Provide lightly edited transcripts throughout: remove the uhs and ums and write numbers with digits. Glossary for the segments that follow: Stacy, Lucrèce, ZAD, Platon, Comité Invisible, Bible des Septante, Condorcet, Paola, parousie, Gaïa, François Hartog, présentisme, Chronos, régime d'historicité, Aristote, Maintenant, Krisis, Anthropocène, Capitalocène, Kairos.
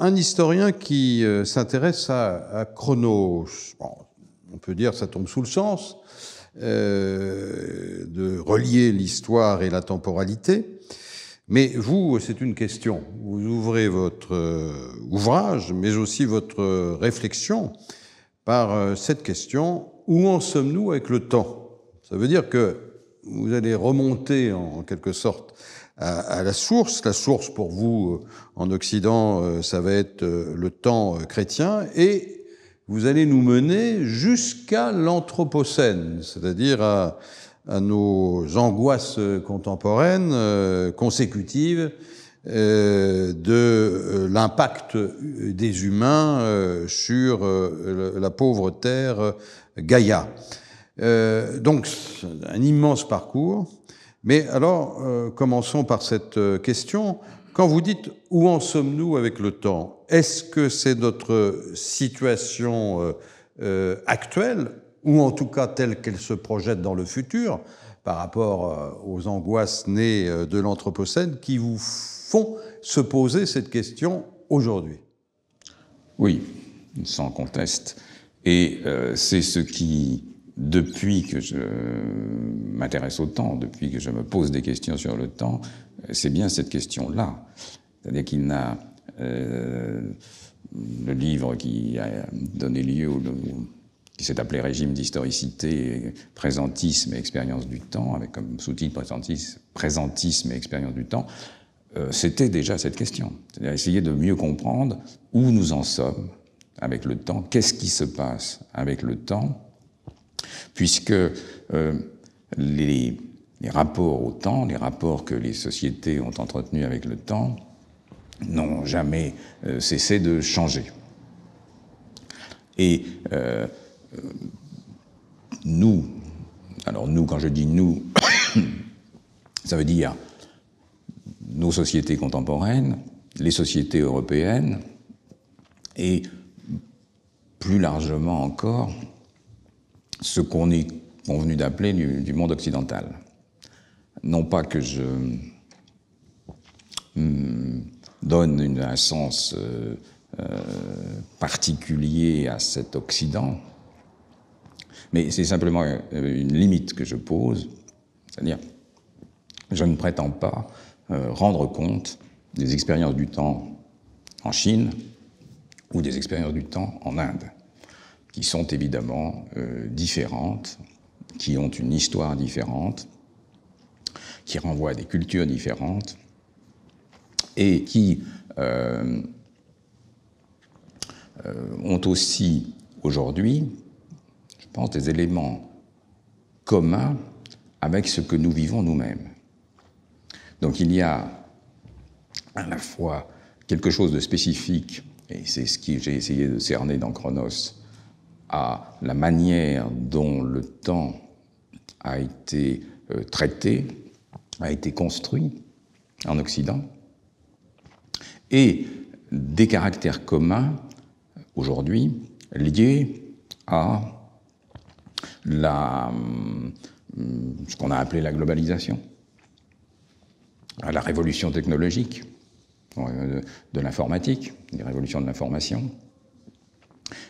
un historien qui s'intéresse à Chronos, bon, on peut dire ça tombe sous le sens, de relier l'histoire et la temporalité. Mais vous, c'est une question. Vous ouvrez votre ouvrage, mais aussi votre réflexion par cette question, où en sommes-nous avec le temps? Ça veut dire que vous allez remonter en quelque sorte à la source. La source pour vous en Occident, ça va être le temps chrétien, et vous allez nous mener jusqu'à l'Anthropocène, c'est-à-dire à nos angoisses contemporaines consécutives de l'impact des humains sur la pauvre terre Gaïa. Donc, un immense parcours. Mais alors, commençons par cette question. Quand vous dites « où en sommes-nous avec le temps », est-ce que c'est notre situation actuelle, ou en tout cas telle qu'elle se projette dans le futur, par rapport aux angoisses nées de l'Anthropocène, qui vous font se poser cette question aujourd'hui? Oui, sans conteste. Et c'est ce qui, depuis que je m'intéresse au temps, depuis que je me pose des questions sur le temps, c'est bien cette question-là. C'est-à-dire qu'il n'a... le livre qui a donné lieu au... qui s'est appelé « Régime d'historicité, présentisme et expérience du temps », avec comme sous-titre « Présentisme et expérience du temps », c'était déjà cette question. C'est-à-dire essayer de mieux comprendre où nous en sommes avec le temps, qu'est-ce qui se passe avec le temps, puisque les rapports au temps, les rapports que les sociétés ont entretenus avec le temps, n'ont jamais cessé de changer. Et... nous, alors nous, quand je dis nous, ça veut dire nos sociétés contemporaines, les sociétés européennes, et plus largement encore, ce qu'on est convenu d'appeler du monde occidental. Non pas que je donne un sens particulier à cet Occident, mais c'est simplement une limite que je pose, c'est-à-dire je ne prétends pas rendre compte des expériences du temps en Chine ou des expériences du temps en Inde, qui sont évidemment différentes, qui ont une histoire différente, qui renvoient à des cultures différentes et qui ont aussi aujourd'hui, je pense, des éléments communs avec ce que nous vivons nous-mêmes. Donc il y a à la fois quelque chose de spécifique, et c'est ce que j'ai essayé de cerner dans Chronos, à la manière dont le temps a été traité, a été construit en Occident, et des caractères communs aujourd'hui liés à ce qu'on a appelé la globalisation, à la révolution technologique, de l'informatique, des révolutions de l'information,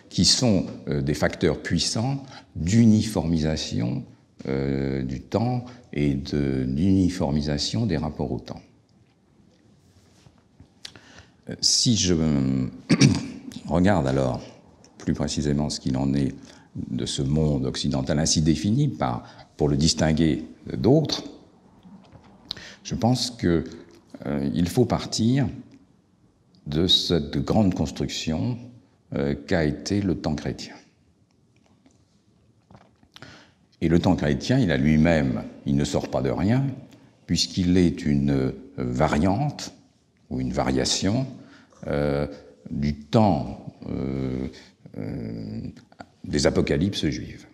qui sont des facteurs puissants d'uniformisation du temps et d'uniformisation des rapports au temps. Si je regarde alors plus précisément ce qu'il en est de ce monde occidental ainsi défini, pour le distinguer d'autres, je pense qu'il faut partir de cette grande construction qu'a été le temps chrétien. Et le temps chrétien, il a lui-même, il ne sort pas de rien, puisqu'il est une variante ou une variation du temps des apocalypses juives.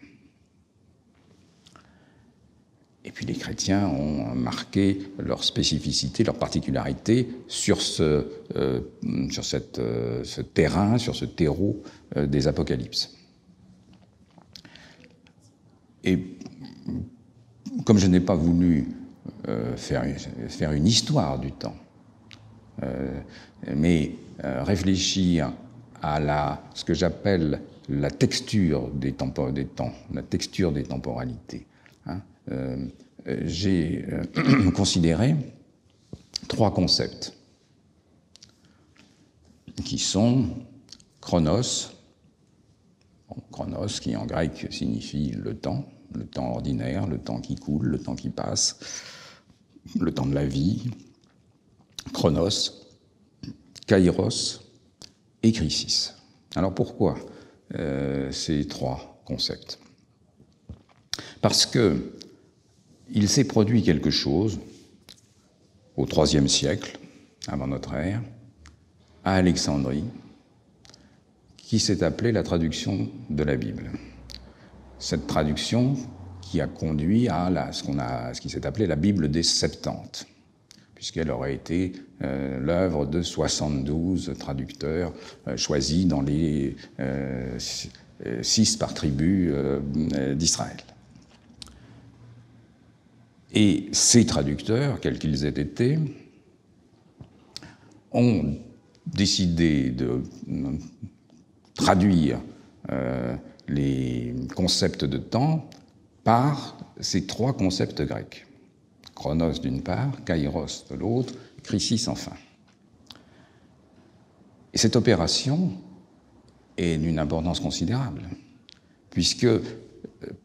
Et puis les chrétiens ont marqué leur spécificité, leur particularité sur ce terrain, sur ce terreau des apocalypses. Et comme je n'ai pas voulu faire une histoire du temps, mais réfléchir à ce que j'appelle la texture des temps, la texture des temporalités. Hein. J'ai considéré trois concepts qui sont Chronos, Chronos qui en grec signifie le temps ordinaire, le temps qui coule, le temps qui passe, le temps de la vie, Chronos, Kairos et Krisis. Alors pourquoi ces trois concepts? Parce que il s'est produit quelque chose au IIIe siècle, avant notre ère, à Alexandrie, qui s'est appelée la traduction de la Bible. Cette traduction qui a conduit à ce qui s'est appelé la Bible des Septante, puisqu'elle aurait été l'œuvre de 72 traducteurs choisis dans les 6 par tribu d'Israël. Et ces traducteurs, quels qu'ils aient été, ont décidé de traduire les concepts de temps par ces trois concepts grecs. Chronos d'une part, Kairos de l'autre, Krisis enfin. Et cette opération est d'une importance considérable, puisque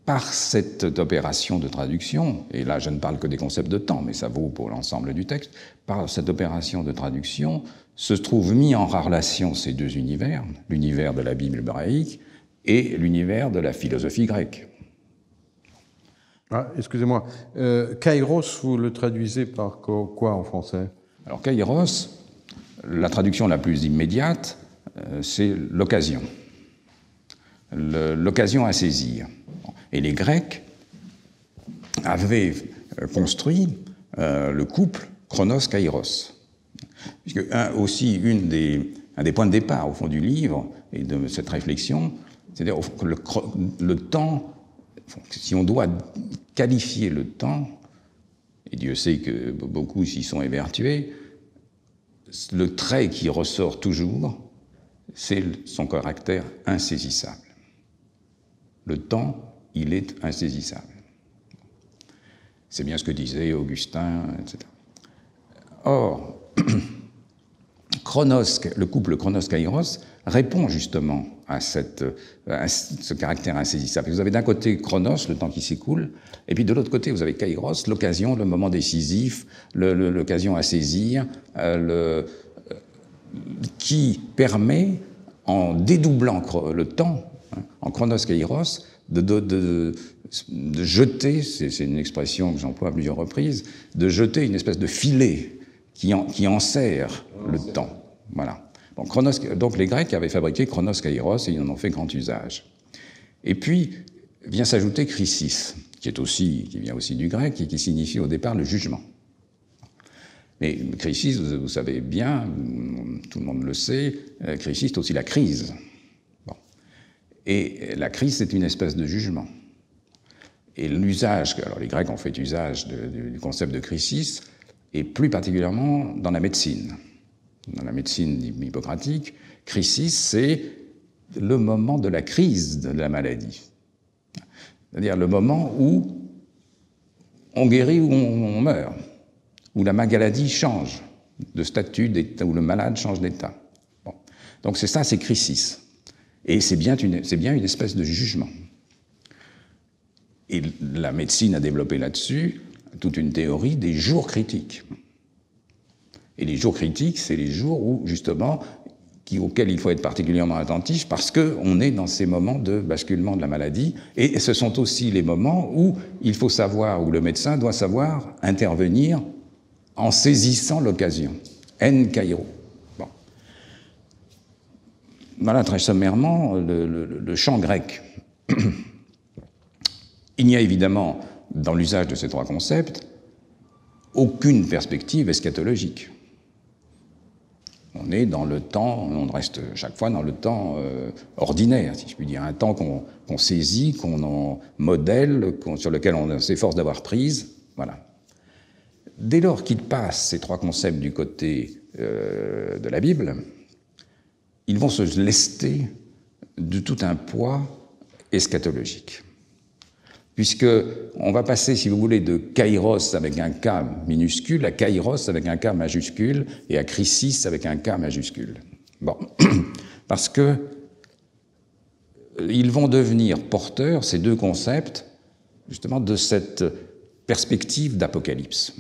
par cette opération de traduction, et là je ne parle que des concepts de temps, mais ça vaut pour l'ensemble du texte, par cette opération de traduction se trouvent mis en relation ces deux univers, l'univers de la Bible hébraïque et l'univers de la philosophie grecque. Ah, excusez-moi, Kairos, vous le traduisez par quoi en français? Alors Kairos, la traduction la plus immédiate, c'est l'occasion. L'occasion à saisir. Et les Grecs avaient construit le couple Chronos-Kairos. Puisque aussi un des points de départ au fond du livre et de cette réflexion, c'est-à-dire que le temps, si on doit qualifier le temps, et Dieu sait que beaucoup s'y sont évertués, le trait qui ressort toujours, c'est son caractère insaisissable. Le temps, il est insaisissable. C'est bien ce que disait Augustin, etc. Or, Chronos, le couple Chronos-Kairos répond justement à ce caractère insaisissable. Vous avez d'un côté Chronos, le temps qui s'écoule, et puis de l'autre côté, vous avez Kairos, l'occasion, le moment décisif, l'occasion à saisir, qui permet, en dédoublant le temps, hein, en Chronos-Kairos, de jeter, c'est une expression que j'emploie à plusieurs reprises, de jeter une espèce de filet qui enserre le temps. Voilà. Bon, donc les Grecs avaient fabriqué Chronos-Kairos et ils en ont fait grand usage. Et puis vient s'ajouter Krisis, qui vient aussi du grec et qui signifie au départ le jugement. Mais Krisis, vous savez bien, tout le monde le sait, Krisis c'est aussi la crise. Bon. Et la crise, c'est une espèce de jugement. Et l'usage, alors les Grecs ont fait usage du concept de Krisis, et plus particulièrement dans la médecine. Dans la médecine hippocratique, Krisis, c'est le moment de la crise de la maladie. C'est-à-dire le moment où on guérit ou on meurt, où la maladie change de statut, où le malade change d'état. Bon. Donc c'est ça, c'est Krisis. Et c'est bien une espèce de jugement. Et la médecine a développé là-dessus toute une théorie des jours critiques. Et les jours critiques, c'est les jours où, justement, auxquels il faut être particulièrement attentif parce qu'on est dans ces moments de basculement de la maladie. Et ce sont aussi les moments où il faut savoir, où le médecin doit savoir intervenir en saisissant l'occasion. En Cairo. Bon. Voilà, très sommairement, le chant grec. Il n'y a évidemment, dans l'usage de ces trois concepts, aucune perspective eschatologique. On est dans le temps, on reste chaque fois dans le temps ordinaire, si je puis dire, un temps qu'on saisit, qu'on en modèle, sur lequel on s'efforce d'avoir prise, voilà. Dès lors qu'il passe ces trois concepts du côté de la Bible, ils vont se lester de tout un poids eschatologique. Puisqu'on va passer, si vous voulez, de Kairos avec un K minuscule à Kairos avec un K majuscule et à Krisis avec un K majuscule. Bon, parce que ils vont devenir porteurs, ces deux concepts, justement, de cette perspective d'apocalypse.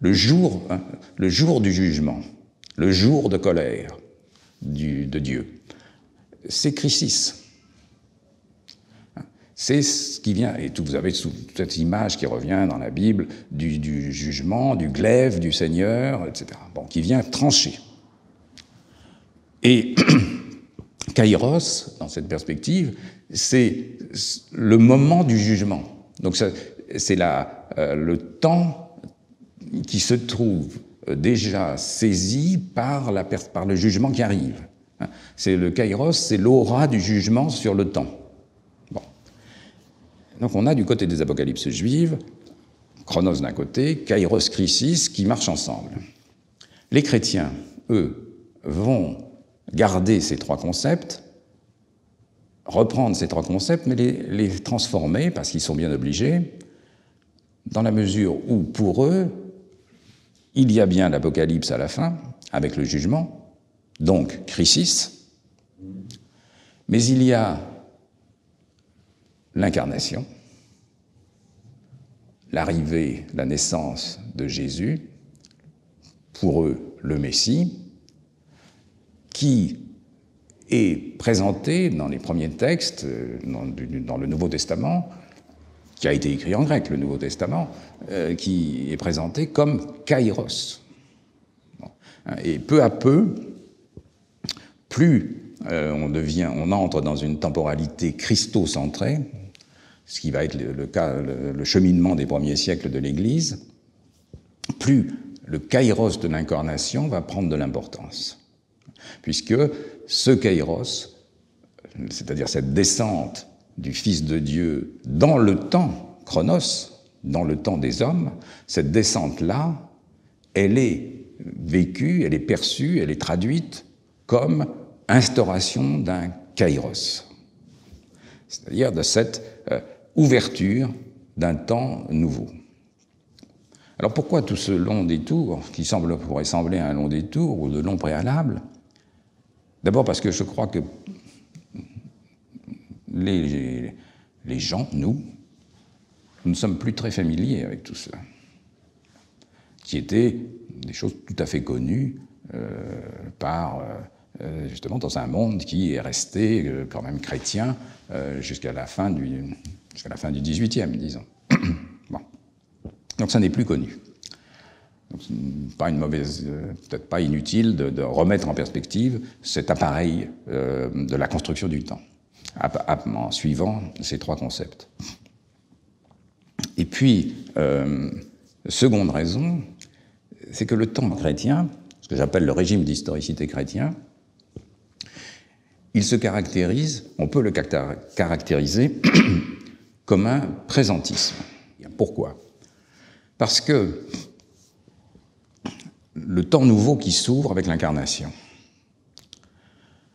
Le jour du jugement, le jour de colère de Dieu, c'est Krisis. C'est ce qui vient, et vous avez toute cette image qui revient dans la Bible du jugement, du glaive, du Seigneur, etc. Bon, qui vient trancher. Et Kairos, dans cette perspective, c'est le moment du jugement. Donc c'est le temps qui se trouve déjà saisi par le jugement qui arrive. C'est le Kairos, c'est l'aura du jugement sur le temps. Bon. Donc on a du côté des apocalypses juives, Chronos d'un côté, Kairos, Krisis, qui marchent ensemble. Les chrétiens, eux, vont garder ces trois concepts, reprendre ces trois concepts, mais les transformer, parce qu'ils sont bien obligés, dans la mesure où, pour eux, il y a bien l'Apocalypse à la fin, avec le jugement, donc Krisis, mais il y a l'incarnation, l'arrivée, la naissance de Jésus, pour eux, le Messie, qui est présenté dans les premiers textes, dans le Nouveau Testament, qui a été écrit en grec, le Nouveau Testament, qui est présenté comme Kairos. Et peu à peu, plus on entre dans une temporalité christocentrée, ce qui va être le cheminement des premiers siècles de l'Église, plus le Kairos de l'incarnation va prendre de l'importance. Puisque ce Kairos, c'est-à-dire cette descente du Fils de Dieu dans le temps, Chronos, dans le temps des hommes, cette descente-là, elle est vécue, elle est perçue, elle est traduite comme instauration d'un Kairos, c'est-à-dire de cette ouverture d'un temps nouveau. Alors pourquoi tout ce long détour, qui pourrait sembler un long détour ou de longs préalables? D'abord parce que je crois que les gens, nous ne sommes plus très familiers avec tout ça, qui étaient des choses tout à fait connues justement dans un monde qui est resté quand même chrétien jusqu'à la fin du XVIIIe, disons. Bon. Donc ça n'est plus connu. Pas une mauvaise, peut-être pas inutile de remettre en perspective cet appareil de la construction du temps, en suivant ces trois concepts. Et puis, seconde raison, c'est que le temps chrétien, ce que j'appelle le régime d'historicité chrétien, il se caractérise, on peut le caractériser comme un présentisme. Pourquoi? Parce que le temps nouveau qui s'ouvre avec l'incarnation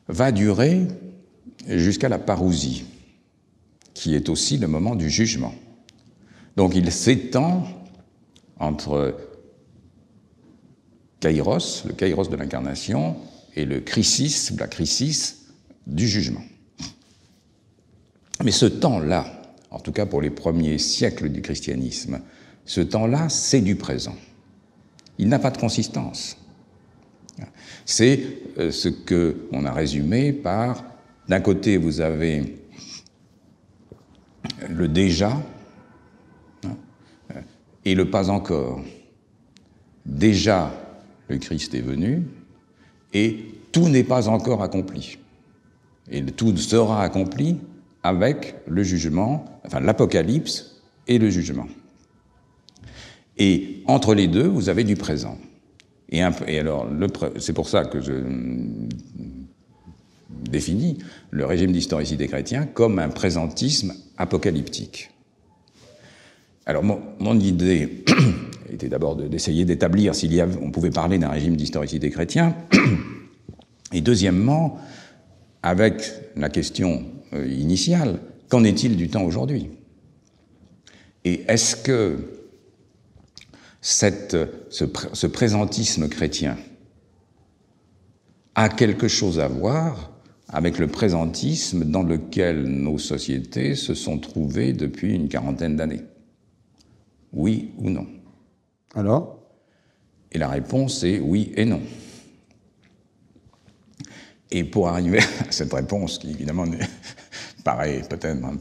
va durer jusqu'à la parousie, qui est aussi le moment du jugement. Donc il s'étend entre Kairos, le Kairos de l'incarnation, et le Krisis, la Krisis du jugement. Mais ce temps-là, en tout cas pour les premiers siècles du christianisme, ce temps-là, c'est du présent. Il n'a pas de consistance. C'est ce qu'on a résumé par, d'un côté, vous avez le déjà et le pas encore. Déjà, le Christ est venu et tout n'est pas encore accompli. Et tout sera accompli avec le jugement, enfin l'Apocalypse et le jugement. Et entre les deux, vous avez du présent. Et alors, c'est pour ça que je définis le régime d'historicité chrétien comme un présentisme apocalyptique. Alors, mon idée était d'abord d'essayer d'établir on pouvait parler d'un régime d'historicité chrétien, Et deuxièmement, avec la question initiale, qu'en est-il du temps aujourd'hui? Et est-ce que ce présentisme chrétien a quelque chose à voir avec le présentisme dans lequel nos sociétés se sont trouvées depuis une quarantaine d'années? Oui ou non? Alors? Et la réponse est oui et non. Et pour arriver à cette réponse, qui évidemment paraît peut-être un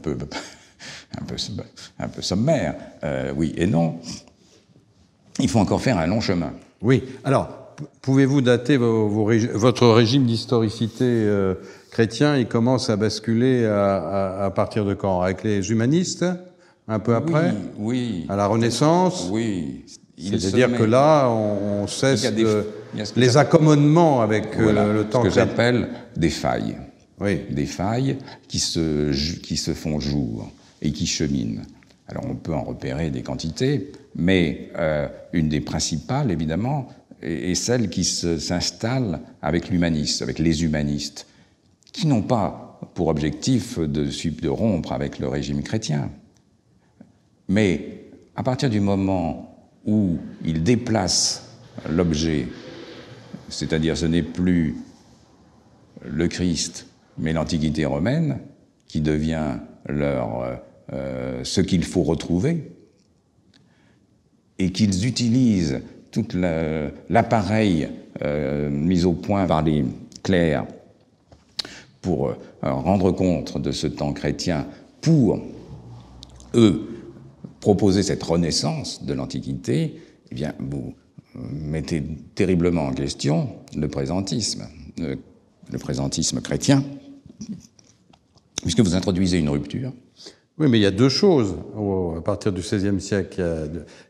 peu sommaire, oui et non, il faut encore faire un long chemin. Oui, alors... Pouvez-vous dater votre régime d'historicité chrétien? Il commence à basculer à partir de quand? Avec les humanistes, un peu après? Oui. À la Renaissance? Oui. C'est-à-dire que là, on cesse les accommodements avec le temps. Ce que j'appelle des failles. Oui. Des failles qui se font jour et qui cheminent. Alors on peut en repérer des quantités, mais une des principales, évidemment, et celle qui s'installe avec l'humaniste, avec les humanistes, qui n'ont pas pour objectif de rompre avec le régime chrétien. Mais à partir du moment où ils déplacent l'objet, c'est-à-dire ce n'est plus le Christ, mais l'Antiquité romaine, qui devient ce qu'il faut retrouver, et qu'ils utilisent tout l'appareil mis au point par les clercs pour rendre compte de ce temps chrétien, pour, eux, proposer cette renaissance de l'Antiquité, eh bien, vous mettez terriblement en question le présentisme chrétien, puisque vous introduisez une rupture. Oui, mais il y a deux choses à partir du XVIe siècle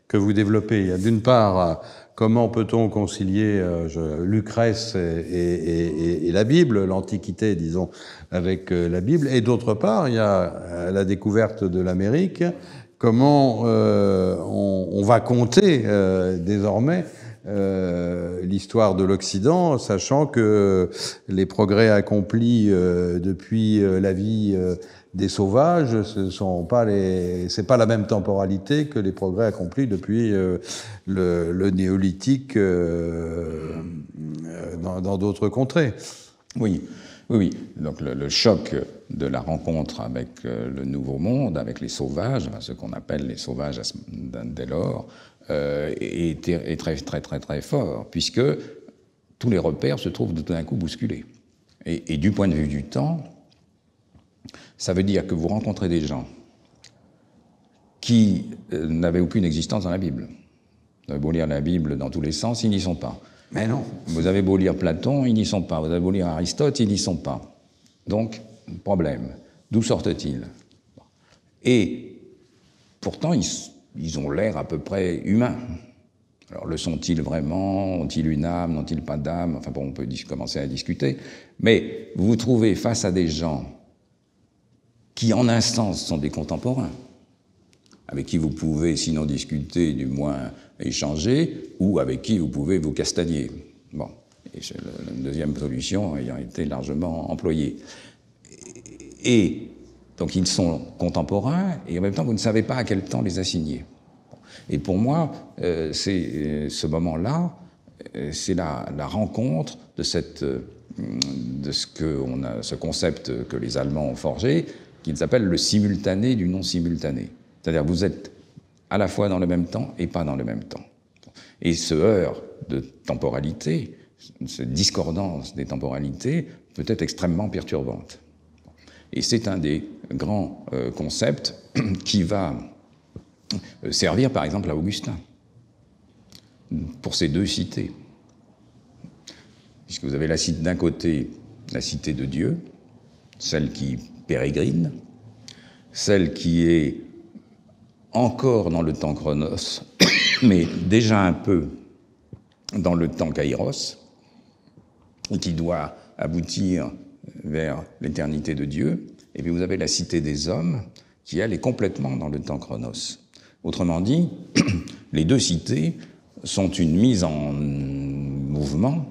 que vous développez. Il y a d'une part, comment peut-on concilier Lucrèce et la Bible, l'Antiquité, disons, avec la Bible. Et d'autre part, il y a la découverte de l'Amérique. Comment on va compter désormais l'histoire de l'Occident, sachant que les progrès accomplis depuis la vie des sauvages, c'est pas la même temporalité que les progrès accomplis depuis le néolithique dans d'autres contrées. Oui, oui. Donc le choc de la rencontre avec le Nouveau Monde, avec les sauvages, enfin, ce qu'on appelle les sauvages dès lors, est très très très très fort, puisque tous les repères se trouvent tout d'un coup bousculés. Et du point de vue du temps, ça veut dire que vous rencontrez des gens qui n'avaient aucune existence dans la Bible. Vous avez beau lire la Bible dans tous les sens, ils n'y sont pas. Mais non. Vous avez beau lire Platon, ils n'y sont pas. Vous avez beau lire Aristote, ils n'y sont pas. Donc, problème. D'où sortent-ils? Et pourtant, ils ont l'air à peu près humains. Alors, le sont-ils vraiment? Ont-ils une âme? N'ont-ils pas d'âme? Enfin, bon, on peut commencer à discuter. Mais vous vous trouvez face à des gens qui, en un sens, sont des contemporains, avec qui vous pouvez, sinon discuter, du moins échanger, ou avec qui vous pouvez vous castagner. Bon, et c'est la deuxième solution ayant été largement employée. Et donc ils sont contemporains, et en même temps, vous ne savez pas à quel temps les assigner. Et pour moi, ce moment-là, c'est la rencontre de ce concept que les Allemands ont forgé, qu'ils appellent le simultané du non-simultané. C'est-à-dire vous êtes à la fois dans le même temps et pas dans le même temps. Et ce heurt de temporalité, cette discordance des temporalités, peut être extrêmement perturbante. Et c'est un des grands concepts qui va servir par exemple à Augustin, pour ces deux cités. Puisque vous avez d'un côté la cité de Dieu, celle qui pérégrine, celle qui est encore dans le temps Chronos, mais déjà un peu dans le temps Kairos, et qui doit aboutir vers l'éternité de Dieu. Et puis vous avez la cité des hommes, qui elle est complètement dans le temps Chronos. Autrement dit, les deux cités sont une mise en mouvement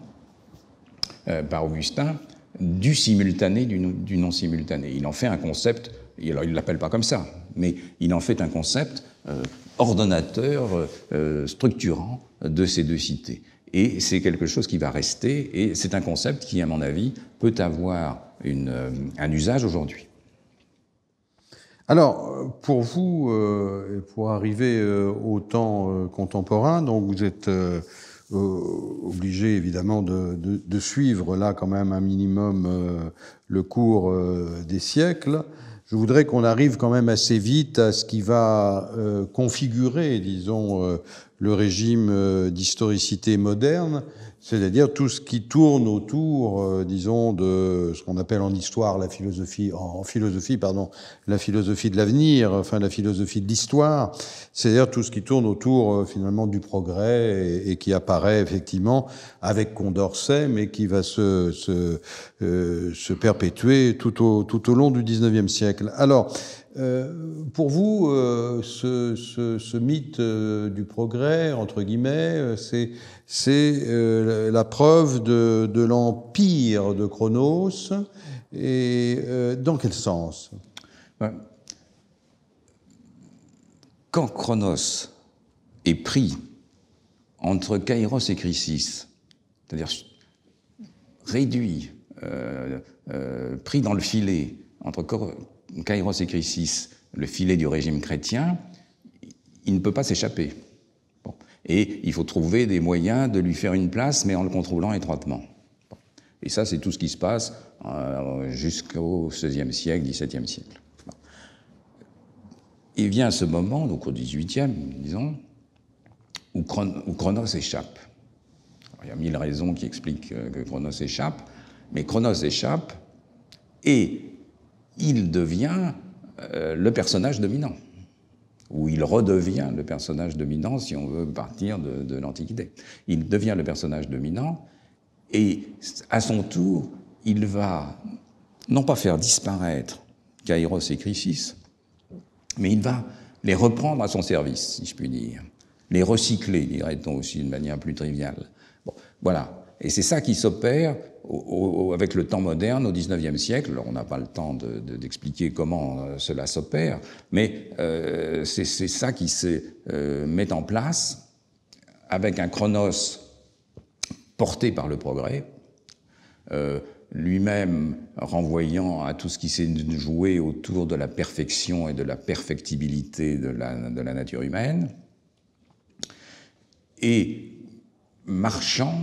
par Augustin du simultané, du non-simultané. Il en fait un concept, alors il ne l'appelle pas comme ça, mais il en fait un concept ordonnateur, structurant de ces deux cités. Et c'est quelque chose qui va rester, et c'est un concept qui, à mon avis, peut avoir un usage aujourd'hui. Alors, pour vous, pour arriver au temps contemporain, donc vous êtes obligé évidemment de suivre là quand même un minimum le cours des siècles. Je voudrais qu'on arrive quand même assez vite à ce qui va configurer, disons, le régime d'historicité moderne, c'est-à-dire tout ce qui tourne autour, disons, de ce qu'on appelle en histoire la philosophie, la philosophie de l'avenir, enfin la philosophie de l'histoire, c'est-à-dire tout ce qui tourne autour finalement du progrès et qui apparaît effectivement avec Condorcet, mais qui va se perpétuer tout au long du XIXe siècle. Alors, pour vous, ce mythe du progrès, entre guillemets, c'est la preuve de l'empire de Chronos, et dans quel sens? Quand Chronos est pris entre Kairos et Krisis, c'est-à-dire réduit, pris dans le filet entre Kairos et Krisis, le filet du régime chrétien, il ne peut pas s'échapper. Bon. Et il faut trouver des moyens de lui faire une place, mais en le contrôlant étroitement. Bon. Et ça, c'est tout ce qui se passe jusqu'au XVIe siècle, XVIIe siècle. Bon. Et vient ce moment, donc au XVIIIe, disons, où Chronos échappe. Alors, il y a mille raisons qui expliquent que Chronos échappe, mais Chronos échappe et il devient le personnage dominant, ou il redevient le personnage dominant si on veut partir de l'Antiquité. Il devient le personnage dominant et, à son tour, il va non pas faire disparaître Kairos et Krisis, mais il va les reprendre à son service, si je puis dire, les recycler, dirait-on aussi d'une manière plus triviale. Bon, voilà. Et c'est ça qui s'opère avec le temps moderne, au XIXe siècle. Alors, on n'a pas le temps d'expliquer comment cela s'opère, mais c'est ça qui se met en place avec un Chronos porté par le progrès, lui-même renvoyant à tout ce qui s'est joué autour de la perfection et de la perfectibilité de la nature humaine, et marchant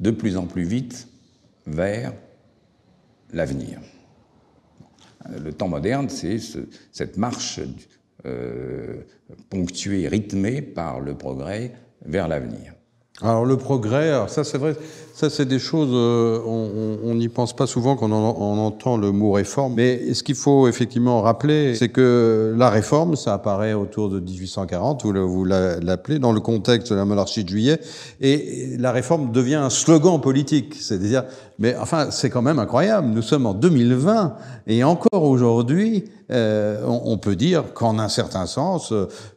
de plus en plus vite vers l'avenir. Le temps moderne, c'est cette marche ponctuée, rythmée par le progrès vers l'avenir. Alors le progrès, alors ça c'est vrai, ça c'est des choses, on n'y pense pas souvent quand on entend le mot réforme, mais ce qu'il faut effectivement rappeler, c'est que la réforme, ça apparaît autour de 1840, vous l'appelez, dans le contexte de la monarchie de Juillet, et la réforme devient un slogan politique, c'est-à-dire, mais enfin c'est quand même incroyable, nous sommes en 2020, et encore aujourd'hui, on peut dire qu'en un certain sens,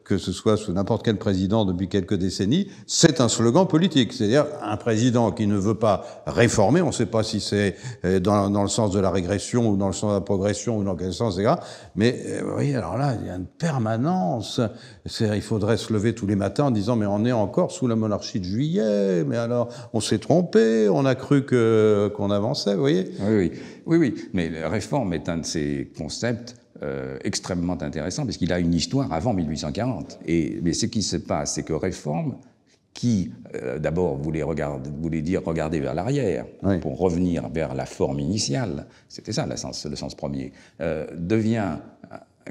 que ce soit sous n'importe quel président depuis quelques décennies, c'est un slogan politique. C'est-à-dire un président qui ne veut pas réformer, on ne sait pas si c'est dans le sens de la régression ou dans le sens de la progression ou dans quel sens, etc. Mais vous voyez, alors là, il y a une permanence. Il faudrait se lever tous les matins en disant « mais on est encore sous la monarchie de Juillet, mais alors on s'est trompé, on a cru qu'on avançait », vous voyez ? Oui, oui. Oui, oui. Mais la réforme est un de ces concepts extrêmement intéressant, parce qu'il a une histoire avant 1840. Mais ce qui se passe, c'est que réforme, qui d'abord voulait dire regarder vers l'arrière, oui, pour revenir vers la forme initiale, c'était ça le sens premier, devient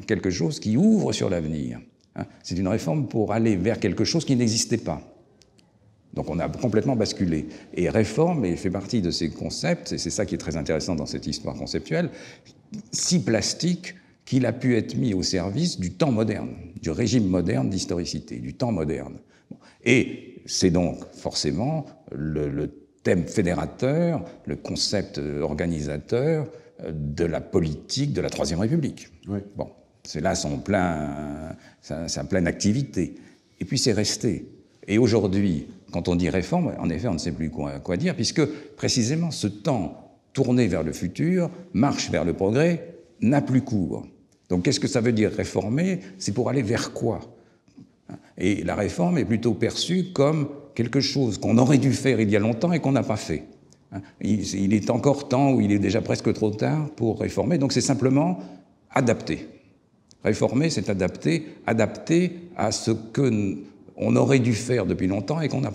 quelque chose qui ouvre sur l'avenir. Hein. C'est une réforme pour aller vers quelque chose qui n'existait pas. Donc on a complètement basculé. Et réforme fait partie de ces concepts, et c'est ça qui est très intéressant dans cette histoire conceptuelle, si plastique, qu'il a pu être mis au service du temps moderne, du régime moderne d'historicité, du temps moderne. Et c'est donc forcément le thème fédérateur, le concept organisateur de la politique de la Troisième République. Oui. Bon, c'est là sa pleine activité. Et puis c'est resté. Et aujourd'hui, Quand on dit réforme, en effet, on ne sait plus quoi dire, puisque précisément ce temps tourné vers le futur, marche vers le progrès, n'a plus cours. Donc qu'est-ce que ça veut dire réformer? C'est pour aller vers quoi? Et la réforme est plutôt perçue comme quelque chose qu'on aurait dû faire il y a longtemps et qu'on n'a pas fait. Il est encore temps, ou il est déjà presque trop tard pour réformer, donc c'est simplement adapter. Réformer, c'est adapter, adapter à ce qu'on aurait dû faire depuis longtemps et qu'on n'a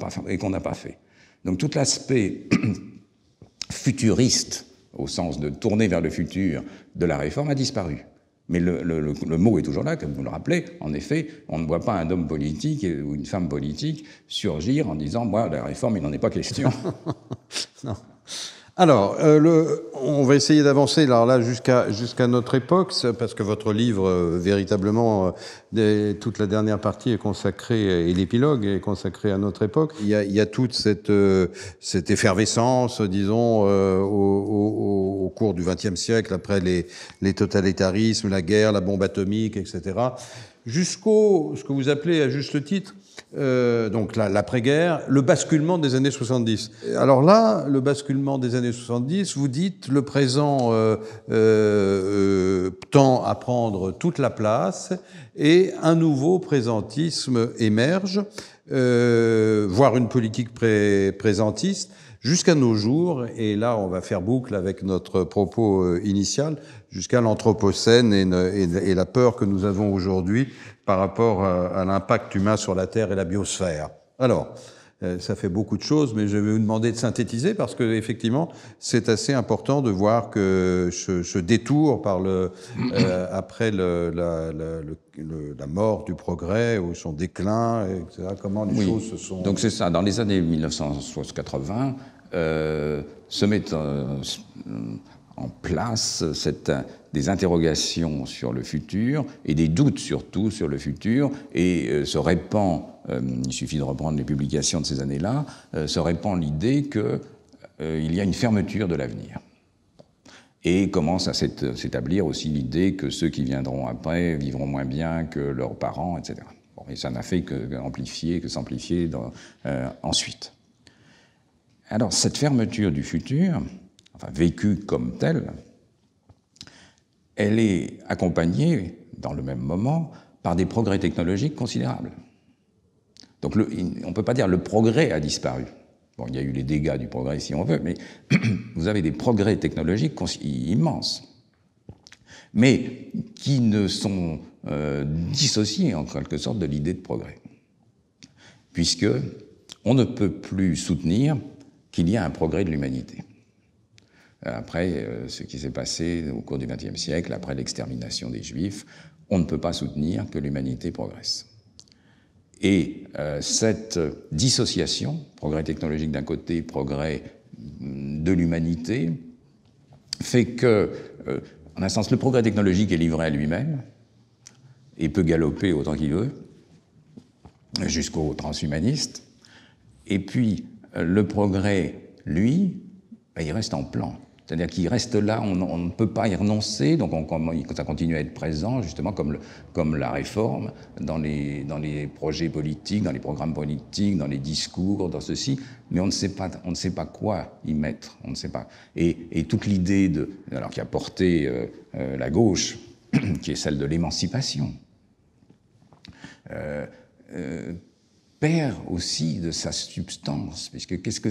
pas fait. Donc tout l'aspect futuriste, au sens de tourner vers le futur, de la réforme a disparu. Mais le mot est toujours là, comme vous le rappelez. En effet, on ne voit pas un homme politique ou une femme politique surgir en disant « Moi, la réforme, il n'en est pas question. » Non. Alors, on va essayer d'avancer là jusqu'à notre époque, parce que votre livre, véritablement, toute la dernière partie est consacrée, et l'épilogue est consacré à notre époque. Il y a toute cette effervescence, disons, au cours du XXe siècle, après les totalitarismes, la guerre, la bombe atomique, etc., jusqu'au, ce que vous appelez à juste titre, donc l'après-guerre, le basculement des années 70. Alors là, le basculement des années 70, vous dites le présent tend à prendre toute la place et un nouveau présentisme émerge, voire une politique présentiste, jusqu'à nos jours, et là on va faire boucle avec notre propos initial, jusqu'à l'Anthropocène et la peur que nous avons aujourd'hui par rapport à l'impact humain sur la Terre et la biosphère. Alors, ça fait beaucoup de choses, mais je vais vous demander de synthétiser, parce que effectivement, c'est assez important de voir que ce détour par après la mort du progrès, ou son déclin, etc., comment les choses se sont... Donc c'est ça, dans les années 1980, se mettent en place des interrogations sur le futur, et des doutes surtout sur le futur, et se répand... il suffit de reprendre les publications de ces années-là, se répand l'idée qu'il y a une fermeture de l'avenir. Et commence à s'établir aussi l'idée que ceux qui viendront après vivront moins bien que leurs parents, etc. Bon, et ça n'a fait qu'amplifier, que s'amplifier ensuite. Alors cette fermeture du futur, enfin vécue comme telle, elle est accompagnée, dans le même moment, par des progrès technologiques considérables. Donc on ne peut pas dire le progrès a disparu. Bon, il y a eu les dégâts du progrès si on veut, mais vous avez des progrès technologiques immenses, mais qui ne sont dissociés en quelque sorte de l'idée de progrès, puisque on ne peut plus soutenir qu'il y a un progrès de l'humanité. Après ce qui s'est passé au cours du XXe siècle, après l'extermination des Juifs, on ne peut pas soutenir que l'humanité progresse. Et cette dissociation, progrès technologique d'un côté, progrès de l'humanité, fait que, en un sens, le progrès technologique est livré à lui-même et peut galoper autant qu'il veut, jusqu'au transhumaniste. Et puis, le progrès, lui, il reste en plan. C'est-à-dire qu'il reste là, on ne peut pas y renoncer, donc ça continue à être présent, justement, comme la réforme, dans les projets politiques, dans les programmes politiques, dans les discours, dans ceci, mais on ne sait pas quoi y mettre, on ne sait pas. Et toute l'idée qui a porté la gauche, qui est celle de l'émancipation, perd aussi de sa substance, puisque qu'est-ce que...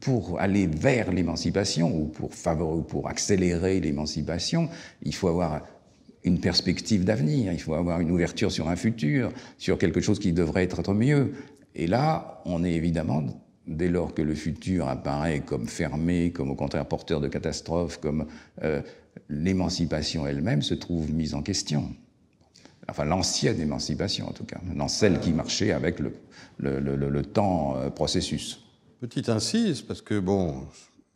Pour aller vers l'émancipation, ou pour accélérer l'émancipation, il faut avoir une perspective d'avenir, il faut avoir une ouverture sur un futur, sur quelque chose qui devrait être mieux. Et là, on est évidemment, dès lors que le futur apparaît comme fermé, comme au contraire porteur de catastrophes, comme l'émancipation elle-même se trouve mise en question. Enfin, l'ancienne émancipation, en tout cas, dans celle qui marchait avec le temps processus. Petite incise, parce que, bon,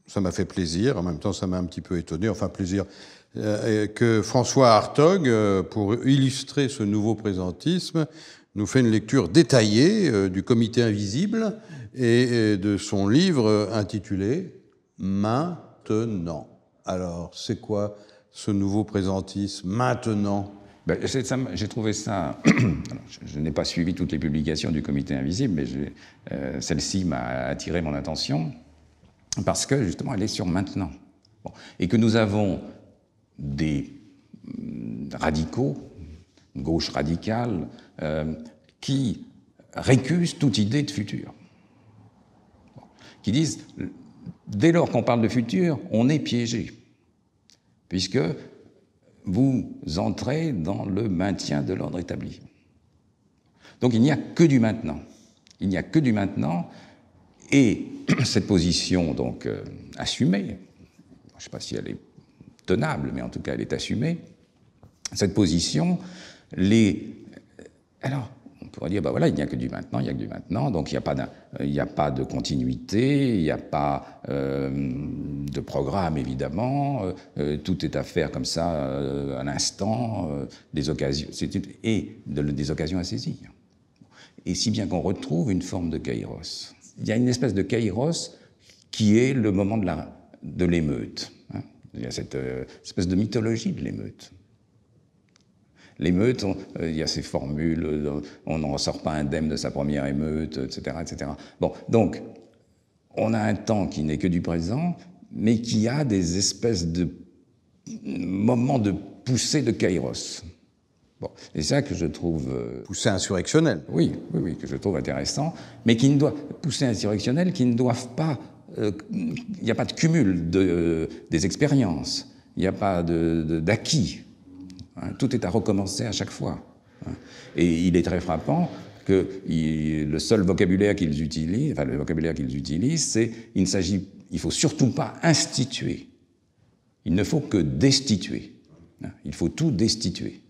ça m'a fait plaisir, en même temps ça m'a un petit peu étonné, enfin plaisir, que François Hartog, pour illustrer ce nouveau présentisme, nous fait une lecture détaillée du Comité Invisible et de son livre intitulé « Maintenant ». Alors, c'est quoi ce nouveau présentisme « Maintenant » ? Ben, j'ai trouvé ça... je n'ai pas suivi toutes les publications du Comité Invisible, mais celle-ci m'a attiré mon attention parce que, justement, elle est sur Maintenant. Bon. Et que nous avons des radicaux, une gauche radicale, qui récusent toute idée de futur. Bon. Qui disent, dès lors qu'on parle de futur, on est piégé, puisque... vous entrez dans le maintien de l'ordre établi. Donc il n'y a que du maintenant. Il n'y a que du maintenant, et cette position donc assumée, je ne sais pas si elle est tenable, mais en tout cas elle est assumée, cette position, alors on pourrait dire, ben voilà, il n'y a que du maintenant, il n'y a que du maintenant, donc il n'y a pas de continuité, il n'y a pas de programme, évidemment, tout est à faire comme ça, à l'instant, des occasions, des occasions à saisir. Et si bien qu'on retrouve une forme de kairos. Il y a une espèce de kairos qui est le moment de l'émeute. Hein. Il y a cette espèce de mythologie de l'émeute. L'émeute, il y a ces formules, on n'en ressort pas indemne de sa première émeute, etc., etc. Bon, donc, on a un temps qui n'est que du présent, mais qui a des espèces de moments de poussée de kairos. Bon, c'est ça que je trouve... poussée insurrectionnelle. Oui, oui, oui, que je trouve intéressant, mais qui ne doit... poussée insurrectionnelle qui ne doivent pas... il n'y a pas de cumul des expériences, il n'y a pas d'acquis. Tout est à recommencer à chaque fois. Et il est très frappant que le seul vocabulaire qu'ils utilisent, enfin le vocabulaire qu'ils utilisent, c'est il ne faut surtout pas instituer. Il ne faut que destituer. Il faut tout destituer.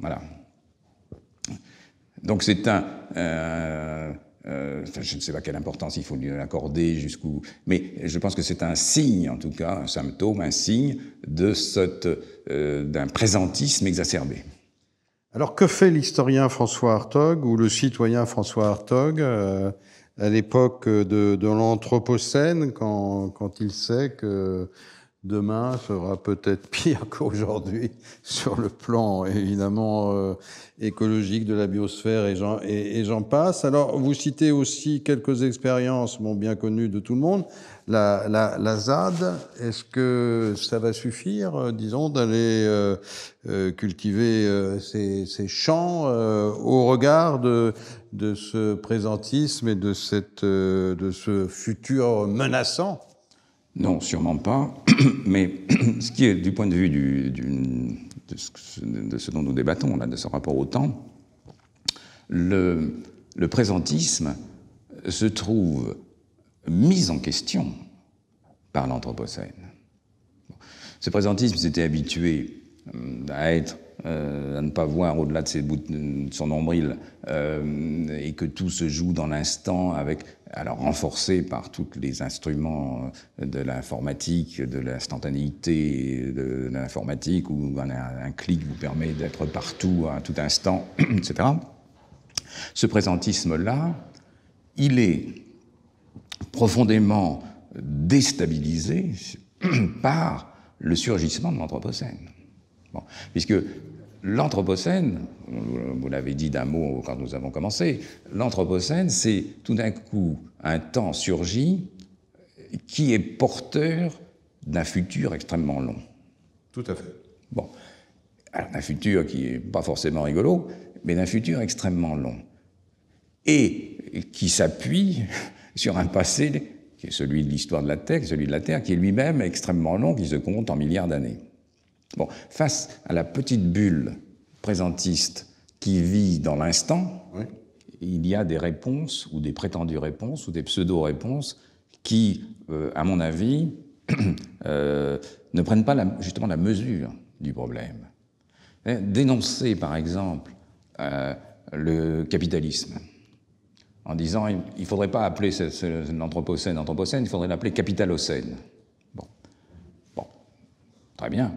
Voilà. Donc c'est je ne sais pas quelle importance il faut lui accorder jusqu'où... Mais je pense que c'est un signe, en tout cas, un symptôme, un signe d'un présentisme exacerbé. Alors que fait l'historien François Hartog ou le citoyen François Hartog à l'époque de l'Anthropocène, quand il sait que demain sera peut-être pire qu'aujourd'hui sur le plan, évidemment, écologique de la biosphère et j'en passe. Alors, vous citez aussi quelques expériences bien connues de tout le monde. La ZAD, est-ce que ça va suffire, disons, d'aller cultiver ces champs au regard de ce présentisme et de ce futur menaçant ? Non, sûrement pas, mais ce qui est du point de vue de ce dont nous débattons, là, de ce rapport au temps, le présentisme se trouve mis en question par l'Anthropocène. Ce présentisme s'était habitué à être... à ne pas voir au-delà de son nombril, et que tout se joue dans l'instant, alors renforcé par tous les instruments de l'informatique, de l'instantanéité de l'informatique, où un clic vous permet d'être partout à tout instant, etc. Ce présentisme-là, il est profondément déstabilisé par le surgissement de l'Anthropocène. Bon, puisque l'Anthropocène, vous l'avez dit d'un mot quand nous avons commencé, l'Anthropocène, c'est tout d'un coup un temps surgi qui est porteur d'un futur extrêmement long. Tout à fait. Bon, alors d'un futur qui n'est pas forcément rigolo, mais d'un futur extrêmement long, et qui s'appuie sur un passé qui est celui de l'histoire de la Terre, qui est lui-même extrêmement long, qui se compte en milliards d'années. Bon, face à la petite bulle présentiste qui vit dans l'instant, oui, il y a des réponses, ou des prétendues réponses, ou des pseudo-réponses, qui, à mon avis, ne prennent pas justement la mesure du problème. Dénoncer, par exemple, le capitalisme, en disant il ne faudrait pas appeler l'Anthropocène Anthropocène, il faudrait l'appeler Capitalocène. Bon, très bien.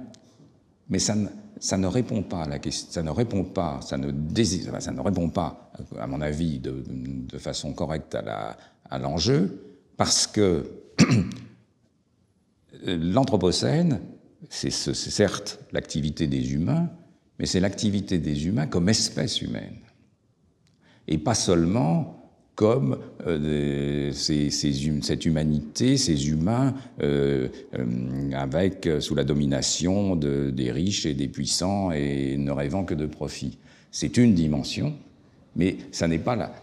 Mais ça ne répond pas à la question, ça ne répond pas, à mon avis, de façon correcte à l'enjeu, parce que l'Anthropocène, c'est certes l'activité des humains, mais c'est l'activité des humains comme espèce humaine, et pas seulement comme cette humanité, ces humains sous la domination des riches et des puissants et ne rêvant que de profit. C'est une dimension, mais ça n'est pas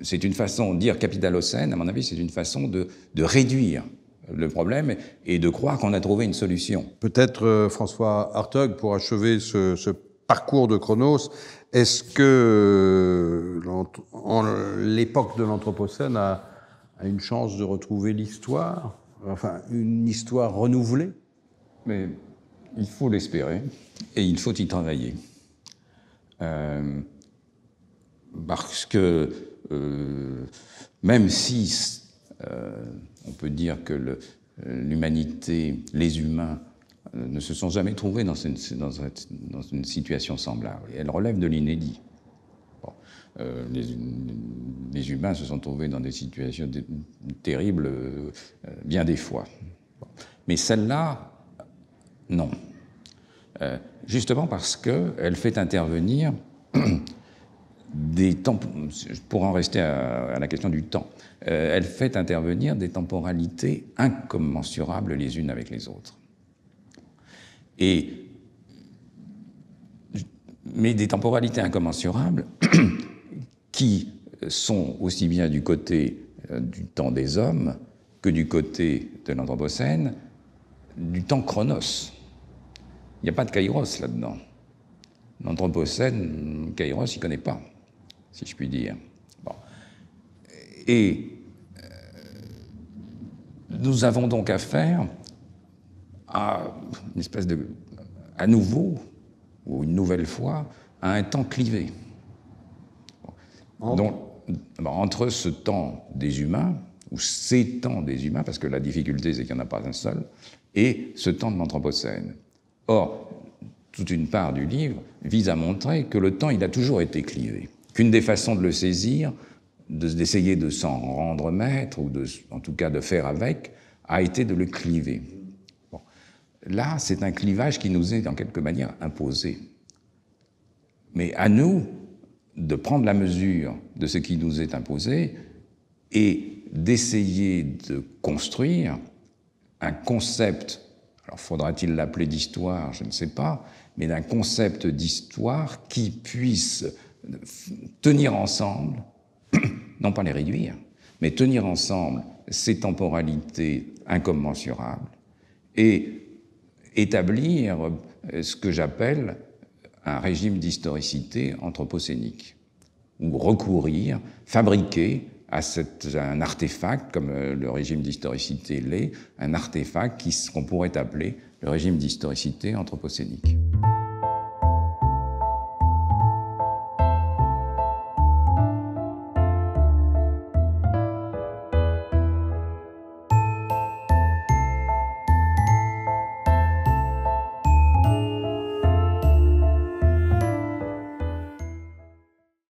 c'est une façon de dire capitalocène, à mon avis, c'est une façon de réduire le problème et de croire qu'on a trouvé une solution. Peut-être François Hartog, pour achever ce parcours de Chronos, est-ce que l'époque de l'Anthropocène a une chance de retrouver l'histoire, enfin une histoire renouvelée? Mais il faut l'espérer et il faut y travailler. Parce que même si on peut dire que l'humanité, les humains, ne se sont jamais trouvés dans une situation semblable. Et elle relève de l'inédit. Bon, les humains se sont trouvés dans des situations terribles bien des fois. Bon. Mais celle-là, non. Justement parce qu'elle fait intervenir des temps, pour en rester à la question du temps, elle fait intervenir des temporalités incommensurables les unes avec les autres. Mais des temporalités incommensurables qui sont aussi bien du côté du temps des hommes que du côté de l'Anthropocène, du temps Chronos. Il n'y a pas de Kairos là-dedans. L'Anthropocène, Kairos, il ne connaît pas, si je puis dire. Bon. Et nous avons donc affaire à une espèce de, à nouveau, ou une nouvelle fois, à un temps clivé. Donc, entre ce temps des humains, ou ces temps des humains, parce que la difficulté c'est qu'il n'y en a pas un seul, et ce temps de l'Anthropocène. Or, toute une part du livre vise à montrer que le temps, il a toujours été clivé, qu'une des façons de le saisir, d'essayer de s'en rendre maître, ou en tout cas de faire avec, a été de le cliver. Là, c'est un clivage qui nous est, en quelque manière, imposé. Mais à nous de prendre la mesure de ce qui nous est imposé et d'essayer de construire un concept, alors faudra-t-il l'appeler d'histoire, je ne sais pas, mais d'un concept d'histoire qui puisse tenir ensemble, non pas les réduire, mais tenir ensemble ces temporalités incommensurables et établir ce que j'appelle un régime d'historicité anthropocénique, ou recourir, fabriquer à un artefact, comme le régime d'historicité l'est, un artefact qu'on pourrait appeler le régime d'historicité anthropocénique.